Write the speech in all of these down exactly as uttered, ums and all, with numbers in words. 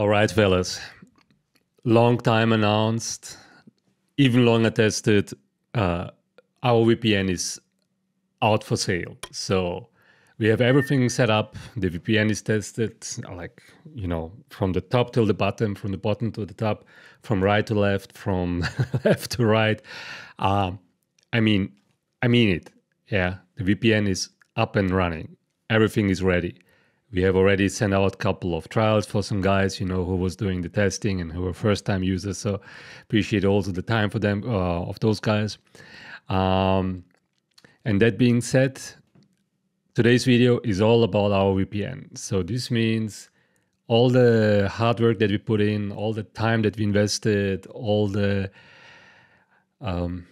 All right, fellas, long time announced, even longer tested, uh, our V P N is out for sale. So we have everything set up, the V P N is tested, like, you know, from the top till the bottom, from the bottom to the top, from right to left, from left to right. Um, I mean, I mean it, yeah, the V P N is up and running, everything is ready. We have already sent out a couple of trials for some guys, you know, who was doing the testing and who were first-time users. So appreciate also the time for them, uh, of those guys. Um, and that being said, today's video is all about our V P N. So this means all the hard work that we put in, all the time that we invested, all the um,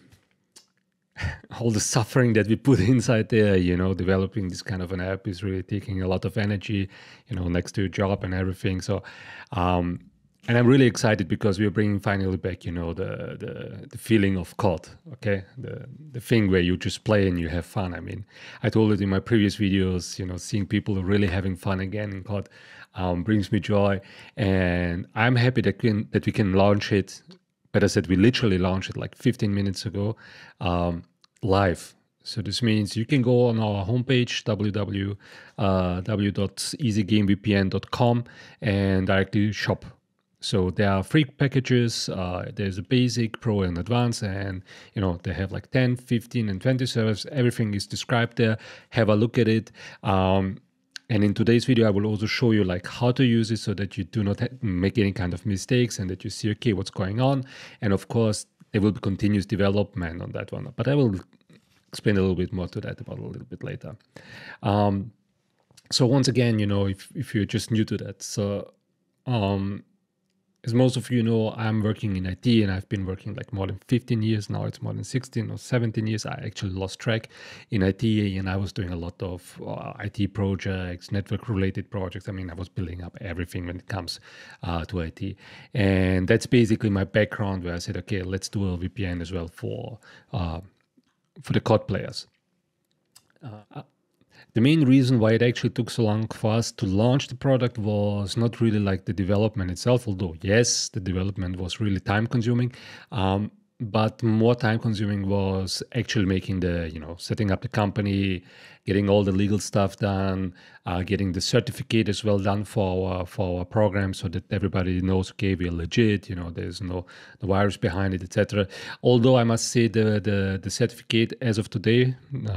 all the suffering that we put inside there, you know, developing this kind of an app is really taking a lot of energy, you know, next to your job and everything. So, um, and I'm really excited because we're bringing finally back, you know, the, the, the feeling of C O D, okay? The, the thing where you just play and you have fun. I mean, I told it in my previous videos, you know, seeing people really having fun again in C O D um, brings me joy. And I'm happy that we can, that we can launch it. But I said we literally launched it like fifteen minutes ago, um, live. So this means you can go on our homepage, w w w dot easy game v p n dot com, and directly shop. So there are free packages, uh, there's a basic, pro and advanced, and you know, they have like ten, fifteen and twenty servers. Everything is described there. Have a look at it. Um, And in today's video, I will also show you like how to use it so that you do not make any kind of mistakes and that you see, okay, what's going on. And of course, there will be continuous development on that one. But I will explain a little bit more to that about a little bit later. Um, so once again, you know, if, if you're just new to that. So um, as most of you know, I'm working in I T and I've been working like more than fifteen years. Now it's more than sixteen or seventeen years. I actually lost track in I T, and I was doing a lot of uh, I T projects, network related projects. I mean, I was building up everything when it comes uh, to I T. And that's basically my background where I said, okay, let's do a V P N as well for, uh, for the C O D players. Uh, The main reason why it actually took so long for us to launch the product was not really like the development itself, although yes, the development was really time consuming, um, but more time consuming was actually making the, you know, setting up the company, getting all the legal stuff done, uh, getting the certificate as well done for our, for our program so that everybody knows, okay, we are legit, you know, there's no the virus behind it, et cetera. Although I must say the, the, the certificate as of today,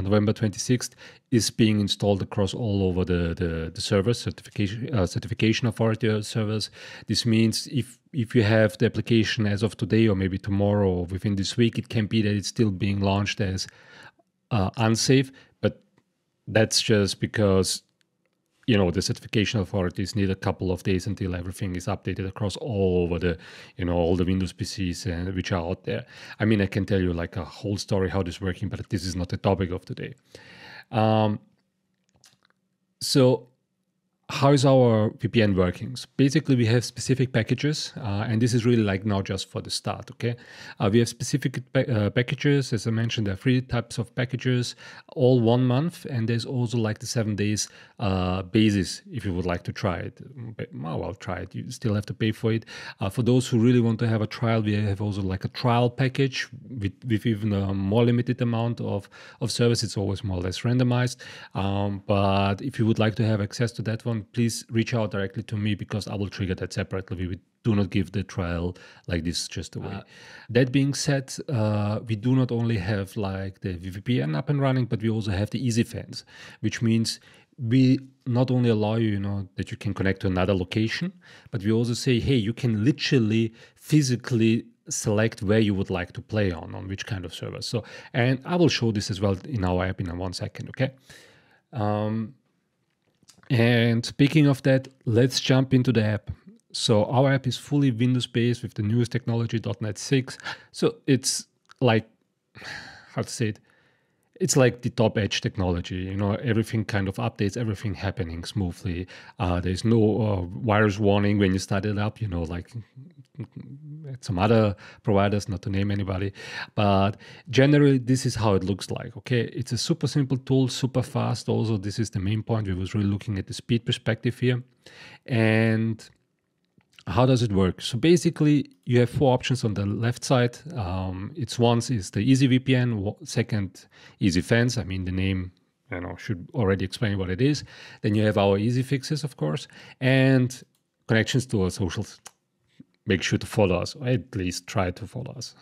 November twenty-sixth, is being installed across all over the, the, the servers, certification, uh, certification authority servers. This means if, if you have the application as of today or maybe tomorrow or within this week, it can be that it's still being launched as uh, unsafe, but that's just because, you know, the certification authorities need a couple of days until everything is updated across all over the, you know, all the Windows P Cs and which are out there. I mean, I can tell you like a whole story how this is working, but this is not the topic of today. Um, so how is our V P N working? So basically, we have specific packages, uh, and this is really like now just for the start, okay? Uh, we have specific pa uh, packages. As I mentioned, there are three types of packages, all one month, and there's also like the seven days uh, basis if you would like to try it. Oh, well, try it. You still have to pay for it. Uh, for those who really want to have a trial, we have also like a trial package with, with even a more limited amount of, of service. It's always more or less randomized, um, but if you would like to have access to that one, please reach out directly to me because I will trigger that separately. We do not give the trial like this just away. Uh, that being said, uh, we do not only have like the V P N up and running, but we also have the EasyFans, which means we not only allow you, you know, that you can connect to another location, but we also say, hey, you can literally physically select where you would like to play on, on which kind of server. So, and I will show this as well in our app in one second, okay? Um, And speaking of that, let's jump into the app. So our app is fully Windows-based with the newest technology, dot net six. So it's like, how to say it, it's like the top-edge technology. You know, everything kind of updates, everything happening smoothly. Uh, there's no uh, virus warning when you start it up, you know, like some other providers, not to name anybody. But generally, this is how it looks like, okay? It's a super simple tool, super fast. Also, this is the main point. We was really looking at the speed perspective here. And How does it work? So basically, you have four options on the left side. Um, it's one is the EasyVPN, second, EasyFence. I mean, the name, you know, should already explain what it is. Then you have our EasyFixes, of course, and connections to our socials. Make sure to follow us, or at least try to follow us.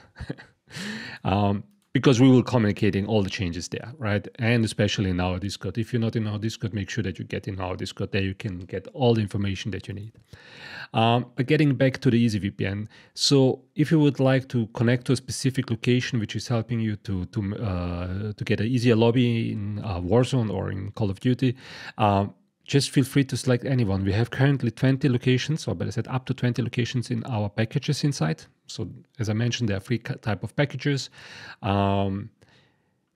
um, because we will communicate in all the changes there, right? And especially in our Discord. If you're not in our Discord, make sure that you get in our Discord. There you can get all the information that you need. Um, but getting back to the EasyVPN. So if you would like to connect to a specific location, which is helping you to, to, uh, to get an easier lobby in uh, Warzone or in Call of Duty, um, just feel free to select anyone. We have currently twenty locations, or better said, up to twenty locations in our packages inside. So as I mentioned, there are three type of packages. Um,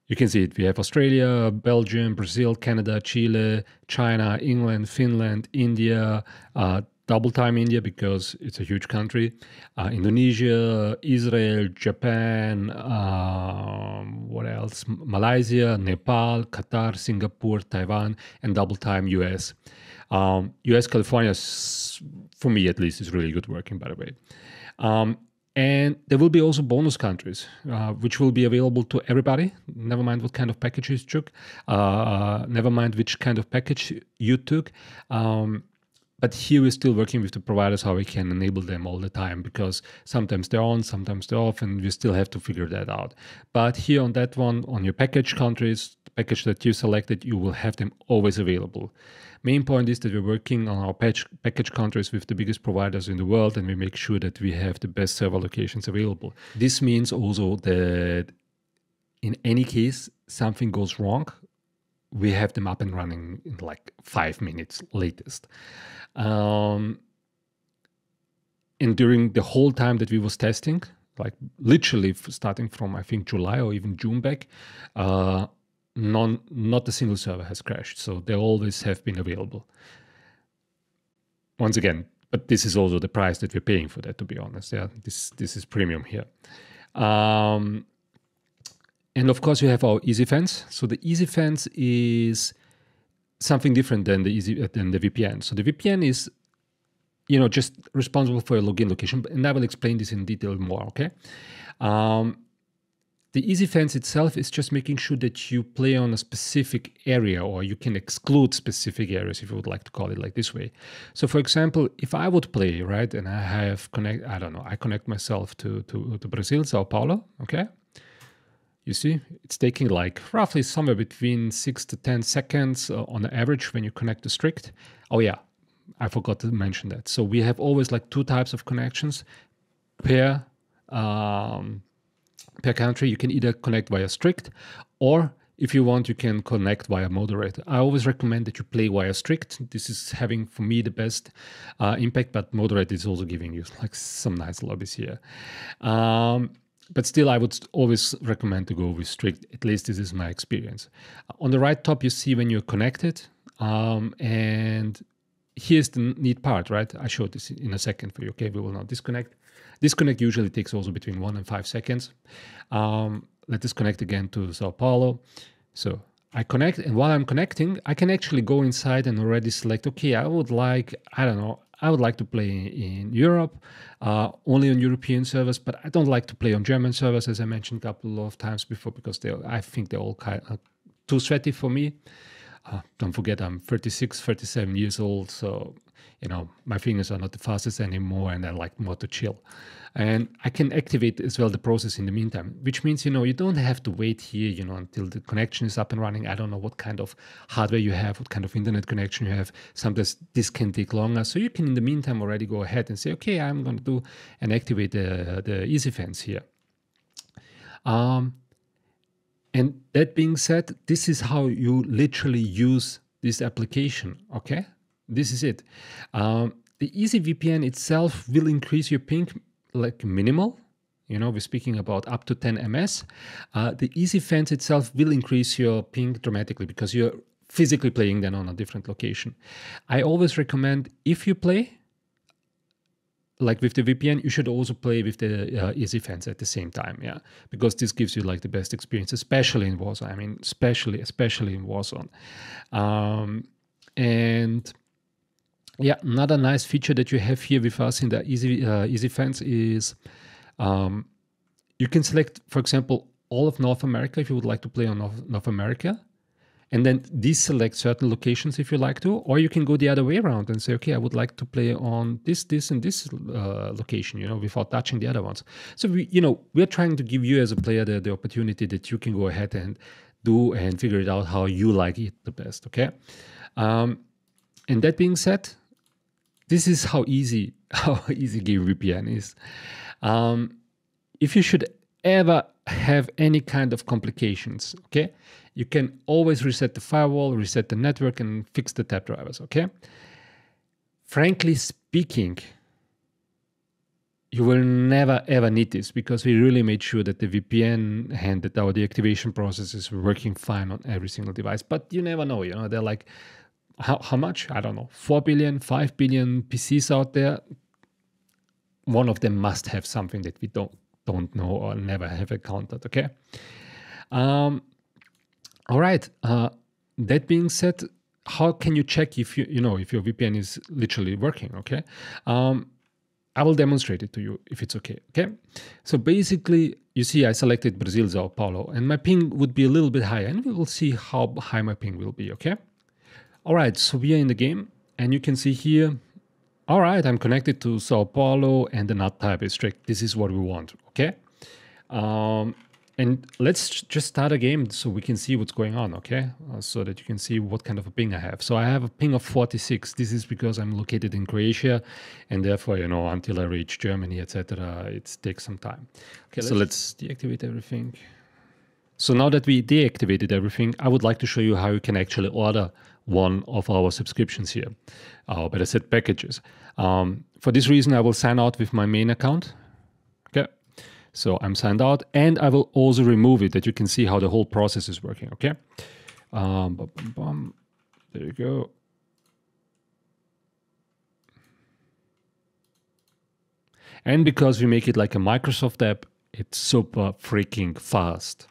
you can see it. We have Australia, Belgium, Brazil, Canada, Chile, China, England, Finland, India, uh, double time India because it's a huge country, uh, Indonesia, Israel, Japan, um, what else? Malaysia, Nepal, Qatar, Singapore, Taiwan, and double time U S. Um, U S California, for me at least, is really good working, by the way. Um, and there will be also bonus countries, uh, which will be available to everybody. Never mind what kind of package you took, uh, never mind which kind of package you took. Um, But here we're still working with the providers how we can enable them all the time, because sometimes they're on, sometimes they're off, and we still have to figure that out. But here on that one, on your package countries, the package that you selected, you will have them always available. Main point is that we're working on our patch, package countries with the biggest providers in the world, and we make sure that we have the best server locations available. This means also that in any case, something goes wrong, we have them up and running in like five minutes latest. Um, and during the whole time that we was testing, like literally starting from, I think, July or even June back, uh, non, not a single server has crashed. So they always have been available. Once again, but this is also the price that we're paying for that, to be honest. Yeah, this, this is premium here. Um, And of course, you have our EasyFans. So the EasyFans is something different than the easy than the V P N. So the V P N is, you know, just responsible for your login location, and I will explain this in detail more. Okay. Um, the EasyFans itself is just making sure that you play on a specific area, or you can exclude specific areas, if you would like to call it like this way. So, for example, if I would play, right, and I have connect, I don't know, I connect myself to to, to Brazil, Sao Paulo. Okay. You see, it's taking like roughly somewhere between six to ten seconds uh, on average when you connect the strict. Oh yeah, I forgot to mention that. So we have always like two types of connections per, um, per country. You can either connect via strict, or if you want, you can connect via moderator. I always recommend that you play via strict. This is having, for me, the best uh, impact, but moderator is also giving you like some nice lobbies here. Um, But still, I would always recommend to go with strict. At least this is my experience. On the right top, you see when you're connected. Um, and here's the neat part, right? I showed this in a second for you. Okay, we will not disconnect. Disconnect usually takes also between one and five seconds. Um, let's disconnect again to Sao Paulo. So I connect, and while I'm connecting, I can actually go inside and already select, okay, I would like, I don't know, I would like to play in Europe, uh, only on European servers, but I don't like to play on German servers, as I mentioned a couple of times before, because they, I think they're all kind of too sweaty for me. Uh, don't forget, I'm thirty-six, thirty-seven years old, so, you know, my fingers are not the fastest anymore, and I like more to chill. And I can activate as well the process in the meantime, which means, you know, you don't have to wait here, you know, until the connection is up and running. I don't know what kind of hardware you have, what kind of internet connection you have. Sometimes this can take longer. So you can, in the meantime, already go ahead and say, okay, I'm going to do and activate the, the EasyFans here. Um, and that being said, this is how you literally use this application, okay? This is it. Um, the EasyVPN itself will increase your ping like minimal. You know, we're speaking about up to ten M S. Uh, the EasyFence itself will increase your ping dramatically because you're physically playing then on a different location. I always recommend if you play, like with the V P N, you should also play with the uh, EasyFence at the same time, yeah, because this gives you like the best experience, especially in Warzone. I mean, especially, especially in Warzone. Um, and yeah, another nice feature that you have here with us in the Easy uh, EasyFans is um, you can select, for example, all of North America if you would like to play on North, North America, and then deselect certain locations if you like to, or you can go the other way around and say, okay, I would like to play on this, this, and this uh, location, you know, without touching the other ones. So, we, you know, we're trying to give you as a player the, the opportunity that you can go ahead and do and figure it out how you like it the best, okay? Um, and that being said, this is how easy, how easy Game V P N is. Um, if you should ever have any kind of complications, okay, you can always reset the firewall, reset the network, and fix the tap drivers, okay? Frankly speaking, you will never ever need this, because we really made sure that the V P N and that our deactivation process is working fine on every single device. But you never know, you know, they're like, how, how much? I don't know, four billion, five billion P Cs out there. One of them must have something that we don't, don't know or never have encountered, okay? Um, all right, uh, that being said, how can you check if you, you know, if your V P N is literally working, okay? Um, I will demonstrate it to you if it's okay, okay? So basically, you see I selected Brazil, Sao Paulo, and my ping would be a little bit higher, and we will see how high my ping will be, okay? All right, so we are in the game, and you can see here, all right, I'm connected to Sao Paulo, and the N A T type is strict. This is what we want, okay? Um, and let's just start a game so we can see what's going on, okay? Uh, so that you can see what kind of a ping I have. So I have a ping of forty-six. This is because I'm located in Croatia, and therefore, you know, until I reach Germany, et cetera, it takes some time. Okay, so let's, let's deactivate everything. So now that we deactivated everything, I would like to show you how you can actually order one of our subscriptions here, our better set packages. Um, for this reason, I will sign out with my main account. Okay. So I'm signed out, and I will also remove it, that you can see how the whole process is working, okay? Um, bum, bum, bum. There you go. And because we make it like a Microsoft app, it's super freaking fast.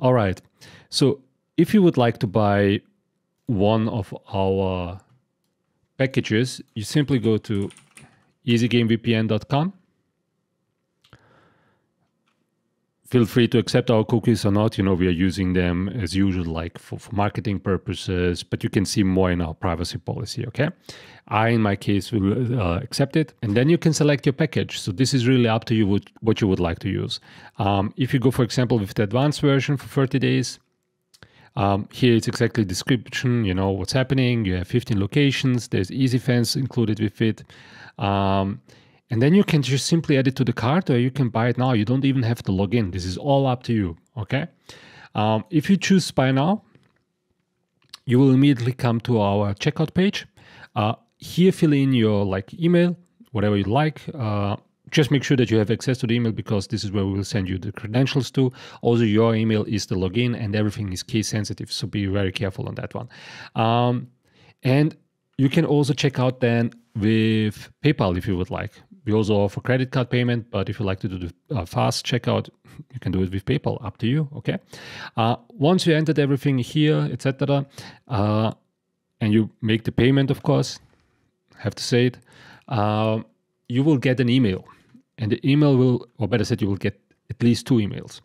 All right, so if you would like to buy one of our packages, you simply go to easy game V P N dot com. Feel free to accept our cookies or not. You know, we are using them as usual, like for, for marketing purposes, but you can see more in our privacy policy, okay? I, in my case, will uh, accept it. And then you can select your package. So this is really up to you what, what you would like to use. Um, if you go, for example, with the advanced version for thirty days, um, here it's exactly description, you know, what's happening. You have fifteen locations. There's EasyFence included with it. Um, And then you can just simply add it to the cart, or you can buy it now. You don't even have to log in. This is all up to you, okay? Um, if you choose buy now, you will immediately come to our checkout page. Uh, here, fill in your like email, whatever you like. Uh, just make sure that you have access to the email, because this is where we will send you the credentials to. Also, your email is the login, and everything is case sensitive, so be very careful on that one. Um, and you can also check out then with PayPal if you would like. We also offer credit card payment, but if you like to do the uh, fast checkout, you can do it with PayPal, up to you, okay? Uh, once you entered everything here, et cetera, uh, and you make the payment, of course, have to say it, uh, you will get an email. And the email will, or better said, you will get at least two emails.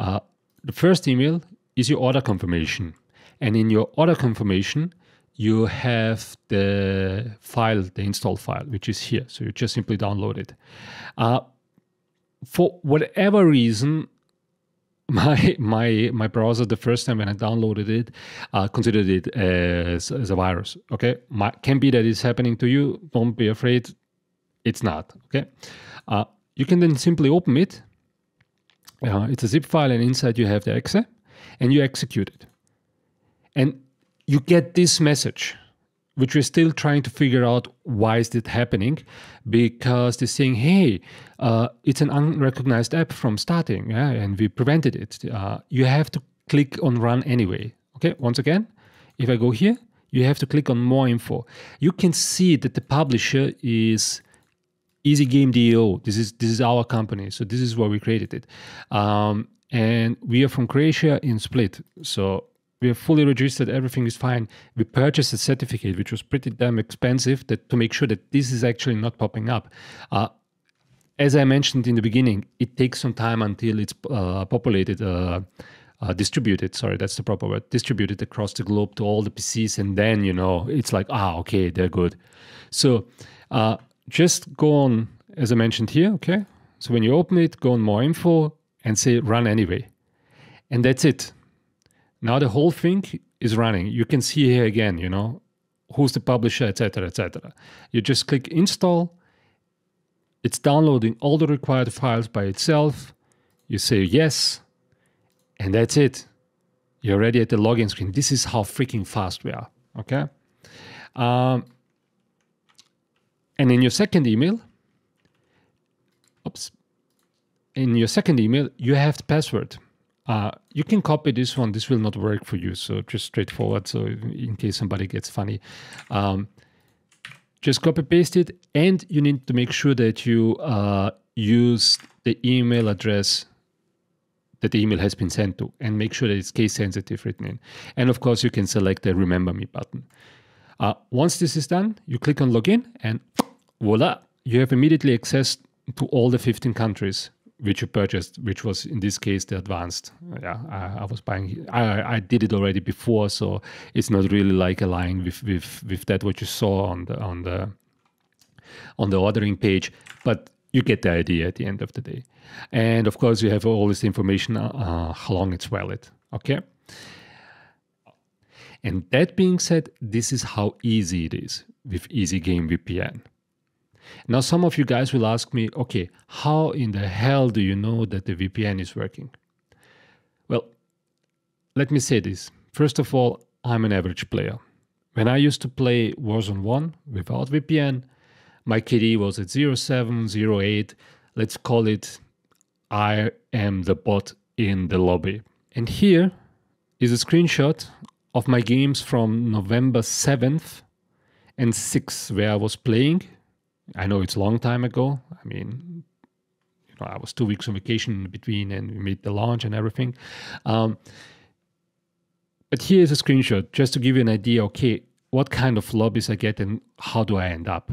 Uh, the first email is your order confirmation. And in your order confirmation, you have the file, the install file, which is here. So you just simply download it. Uh, for whatever reason, my my my browser, the first time when I downloaded it, uh, considered it as, as a virus, okay? My, can be that it's happening to you. Don't be afraid. It's not, okay? Uh, you can then simply open it. Uh, it's a zip file, and inside you have the exe, and you execute it. And you get this message, which we're still trying to figure out why is it happening, because they're saying, hey, uh, it's an unrecognized app from starting, yeah, and we prevented it. Uh, you have to click on run anyway. Okay, once again, if I go here, you have to click on more info. You can see that the publisher is EasyGameDEO. This is, this is our company, so this is where we created it. Um, and we are from Croatia in Split, so We are fully registered, everything is fine. We purchased a certificate, which was pretty damn expensive, that, to make sure that this is actually not popping up. Uh, as I mentioned in the beginning, it takes some time until it's uh, populated, uh, uh, distributed, sorry, that's the proper word, distributed across the globe to all the P Cs, and then, you know, it's like, ah, okay, they're good. So uh, just go on, as I mentioned here, okay? So when you open it, go on more info and say run anyway. And that's it. Now the whole thing is running. You can see here again, you know, who's the publisher, et cetera, et cetera. You just click install. It's downloading all the required files by itself. You say yes, and that's it. You're already at the login screen. This is how freaking fast we are, okay? Um, and in your second email, oops, in your second email, you have the password. Uh, you can copy this one. This will not work for you. So just straightforward. So in case somebody gets funny, um, just copy paste it. And you need to make sure that you uh, use the email address that the email has been sent to, and make sure that it's case sensitive written in. And of course, you can select the remember me button. Uh, once this is done, you click on login, and voila, you have immediately access to all the fifteen countries which you purchased, which was in this case the advanced. Yeah, I, I was buying. I, I did it already before, so it's not really like aligned with with with that what you saw on the on the on the ordering page. But you get the idea at the end of the day. And of course, you have all this information uh, how long it's valid. Okay. And that being said, this is how easy it is with EasyGameVPN. Now, some of you guys will ask me, okay, how in the hell do you know that the V P N is working? Well, let me say this. First of all, I'm an average player. When I used to play Warzone one without V P N, my K D was at zero point seven, zero point eight. Let's call it, I am the bot in the lobby. And here is a screenshot of my games from November seventh and sixth, where I was playing. I know it's a long time ago. I mean, you know, I was two weeks on vacation in between, and we made the launch and everything. Um, but here is a screenshot just to give you an idea, okay, what kind of lobbies I get and how do I end up,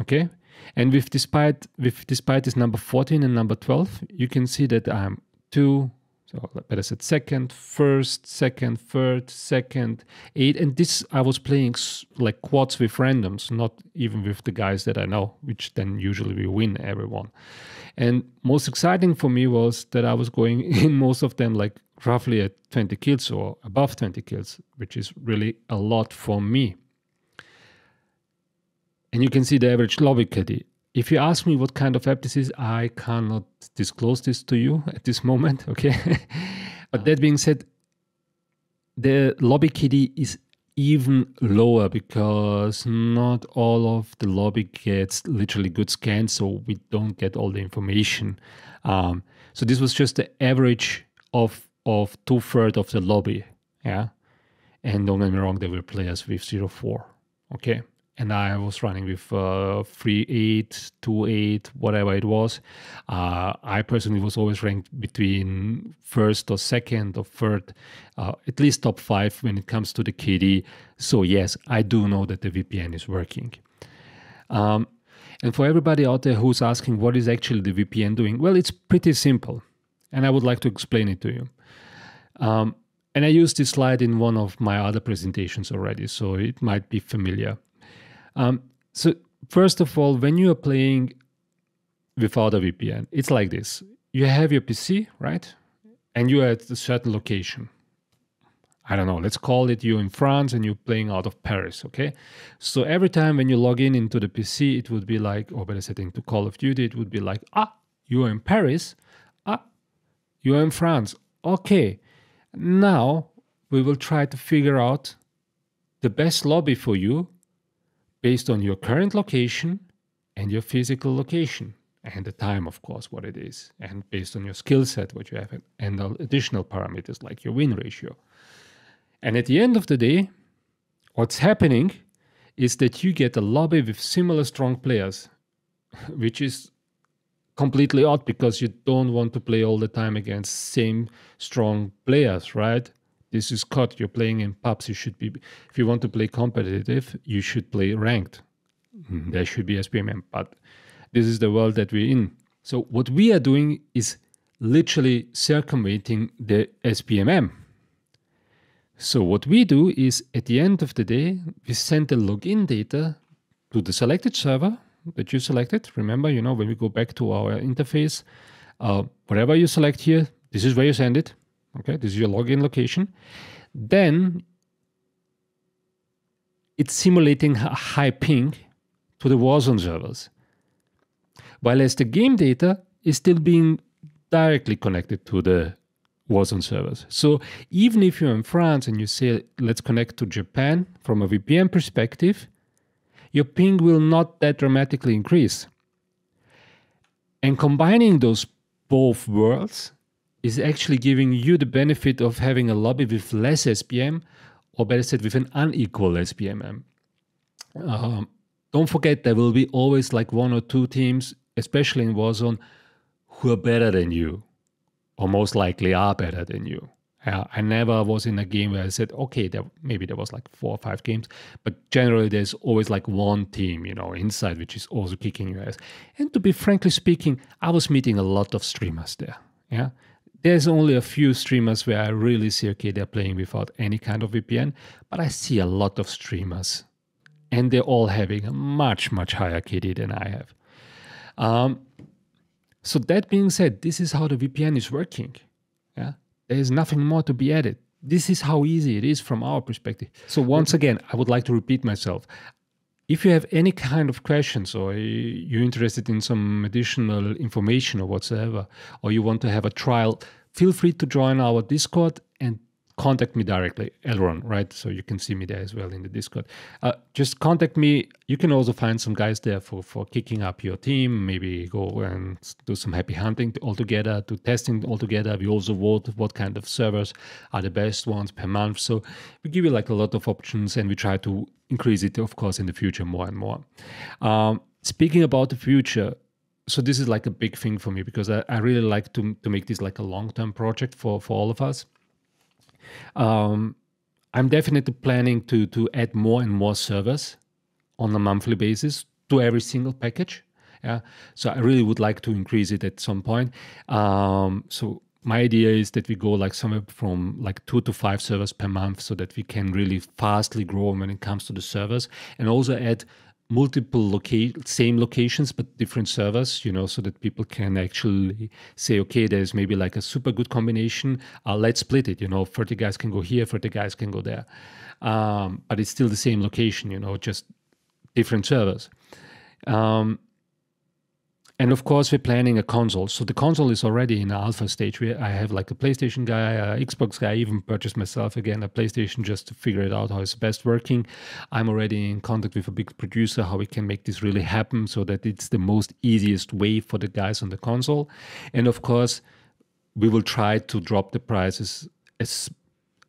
okay? And with despite with despite this number fourteen and number twelve, you can see that I'm two, so better said second, first, second, third, second, eight. And this I was playing like quads with randoms, not even with the guys that I know, which then usually we win everyone. And most exciting for me was that I was going in most of them like roughly at twenty kills or above twenty kills, which is really a lot for me. And you can see the average lobby K D. If you ask me what kind of app this is, I cannot disclose this to you at this moment, okay? But that being said, the lobby K D is even lower because not all of the lobby gets literally good scans, so we don't get all the information. Um, so this was just the average of, of two-thirds of the lobby, yeah? And don't get me wrong, there were players with zero point four, okay? And I was running with uh, three point eight, two point eight, whatever it was. Uh, I personally was always ranked between first or second or third, uh, at least top five when it comes to the K D. So yes, I do know that the V P N is working. Um, and for everybody out there who's asking what is actually the V P N doing, well, it's pretty simple. And I would like to explain it to you. Um, and I used this slide in one of my other presentations already, so it might be familiar. Um, so first of all, when you are playing without a V P N, it's like this. You have your P C, right? And you are at a certain location. I don't know, let's call it you're in France and you're playing out of Paris, okay? So every time when you log in into the P C, it would be like, or better said, into Call of Duty, it would be like, ah, you are in Paris, ah, you are in France. Okay, now we will try to figure out the best lobby for you based on your current location and your physical location and the time, of course, what it is, and based on your skill set, what you have, and additional parameters like your win ratio. And at the end of the day, what's happening is that you get a lobby with similar strong players, which is completely odd because you don't want to play all the time against same strong players, right? This is C O D. You're playing in pubs. You should be, if you want to play competitive, you should play ranked. Mm-hmm. There should be S P M M, but this is the world that we're in. So what we are doing is literally circumventing the S P M M. So what we do is, at the end of the day, we send the login data to the selected server that you selected. Remember, you know, when we go back to our interface, uh, whatever you select here, this is where you send it. Okay, this is your login location. Then it's simulating a high ping to the Warzone servers, while as the game data is still being directly connected to the Warzone servers. So even if you're in France and you say, let's connect to Japan, from a V P N perspective, your ping will not that dramatically increase. And combining those both worlds is actually giving you the benefit of having a lobby with less S P M, or better said, with an unequal S P M M. Um, don't forget, there will be always like one or two teams, especially in Warzone, who are better than you, or most likely are better than you. Uh, I never was in a game where I said, okay, there, maybe there was like four or five games, but generally there's always like one team, you know, inside, which is also kicking your ass. And to be frankly speaking, I was meeting a lot of streamers there, yeah? There's only a few streamers where I really see, okay, they're playing without any kind of V P N, but I see a lot of streamers, and they're all having a much, much higher K D than I have. Um, so that being said, this is how the V P N is working. Yeah? There is nothing more to be added. This is how easy it is from our perspective. So once again, I would like to repeat myself. If you have any kind of questions, or you're interested in some additional information or whatsoever, or you want to have a trial, feel free to join our Discord and contact me directly, Elron, right? So you can see me there as well in the Discord. Uh, just contact me. You can also find some guys there for, for kicking up your team, maybe go and do some happy hunting all together, do testing all together. We also vote what kind of servers are the best ones per month. So we give you like a lot of options, and we try to increase it, of course, in the future more and more. Um, speaking about the future, so this is like a big thing for me, because I, I really like to, to make this like a long-term project for, for all of us. Um, I'm definitely planning to, to add more and more servers on a monthly basis to every single package. Yeah. So I really would like to increase it at some point. Um, so my idea is that we go like somewhere from like two to five servers per month, so that we can really fastly grow when it comes to the servers, and also add multiple loca- same locations but different servers, you know, so that people can actually say, okay, there's maybe like a super good combination. Uh, let's split it, you know, thirty guys can go here, thirty guys can go there. Um, but it's still the same location, you know, just different servers. Um, And of course, we're planning a console. So the console is already in the alpha stage. We, I have like a PlayStation guy, an Xbox guy. I even purchased myself again a PlayStation just to figure it out how it's best working. I'm already in contact with a big producer, how we can make this really happen so that it's the most easiest way for the guys on the console. And of course, we will try to drop the prices as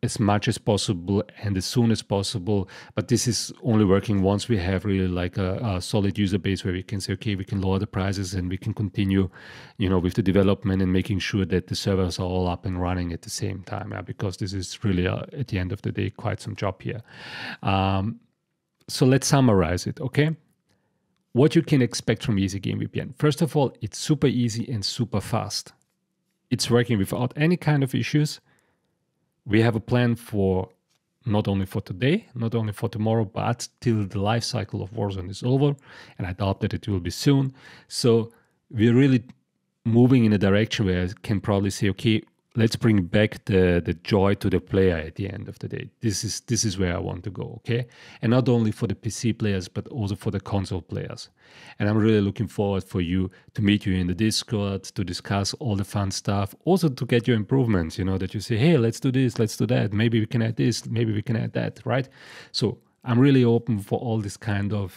as much as possible and as soon as possible. But this is only working once we have really like a, a solid user base where we can say, okay, we can lower the prices and we can continue, you know, with the development and making sure that the servers are all up and running at the same time, yeah? Because this is really, uh, at the end of the day, quite some job here. Um, so let's summarize it, okay? What you can expect from EasyGameVPN. First of all, it's super easy and super fast. It's working without any kind of issues. We have a plan for not only for today, not only for tomorrow, but till the life cycle of Warzone is over. And I doubt that it will be soon. So we're really moving in a direction where I can probably say, okay, let's bring back the, the joy to the player at the end of the day. This is, this is where I want to go, okay? And not only for the P C players, but also for the console players. And I'm really looking forward for you to meet you in the Discord, to discuss all the fun stuff, also to get your improvements, you know, that you say, hey, let's do this, let's do that. Maybe we can add this, maybe we can add that, right? So I'm really open for all this kind of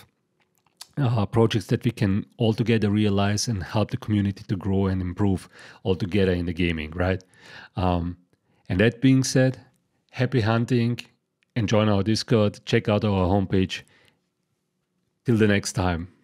Uh, projects that we can all together realize and help the community to grow and improve all together in the gaming, right? Um, and that being said, happy hunting, and join our Discord, check out our homepage. Till the next time.